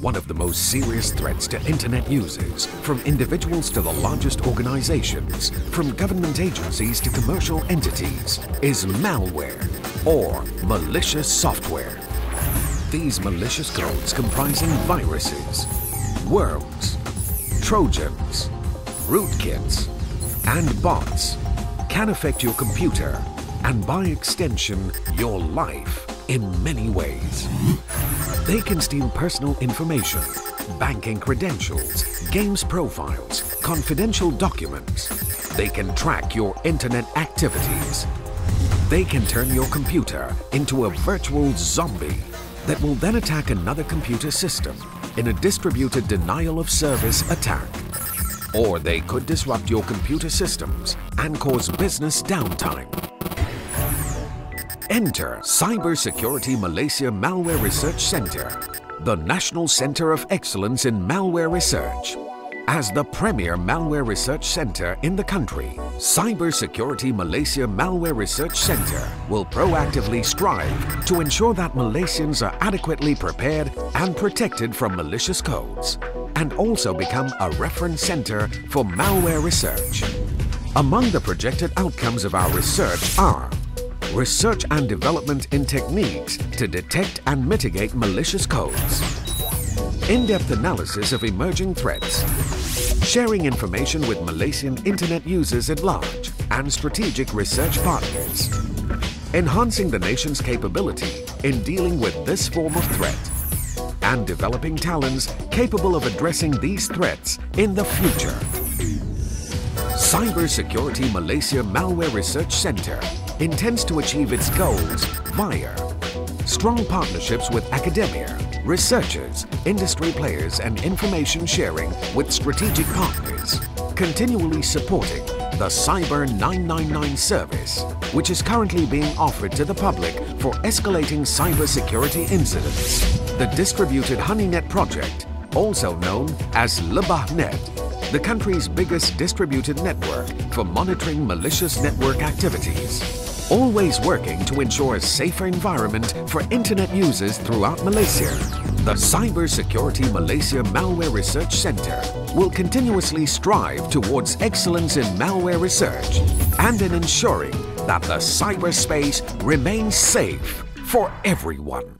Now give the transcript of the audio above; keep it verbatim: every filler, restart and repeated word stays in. one of the most serious threats to internet users, from individuals to the largest organizations, from government agencies to commercial entities, is malware or malicious software. These malicious codes comprising viruses, worms, trojans, rootkits, and bots can affect your computer and, by extension, your life in many ways. They can steal personal information, banking credentials, games profiles, confidential documents. They can track your internet activities. They can turn your computer into a virtual zombie that will then attack another computer system in a distributed denial-of-service attack. Or they could disrupt your computer systems and cause business downtime. Enter Cybersecurity Malaysia Malware Research Center, the National Center of Excellence in Malware Research. As the premier malware research center in the country, Cybersecurity Malaysia Malware Research Center will proactively strive to ensure that Malaysians are adequately prepared and protected from malicious codes, and also become a reference center for malware research. Among the projected outcomes of our research are research and development in techniques to detect and mitigate malicious codes, in-depth analysis of emerging threats, sharing information with Malaysian internet users at large and strategic research partners, enhancing the nation's capability in dealing with this form of threat, and developing talents capable of addressing these threats in the future. Cybersecurity Malaysia Malware Research Center intends to achieve its goals via strong partnerships with academia, researchers, industry players and information sharing with strategic partners, continually supporting the Cyber nine nine nine service, which is currently being offered to the public for escalating cybersecurity incidents. The Distributed HoneyNet Project, also known as LeBahNet, the country's biggest distributed network for monitoring malicious network activities. Always working to ensure a safer environment for internet users throughout Malaysia, the Cybersecurity Malaysia Malware Research Center will continuously strive towards excellence in malware research and in ensuring that the cyberspace remains safe for everyone.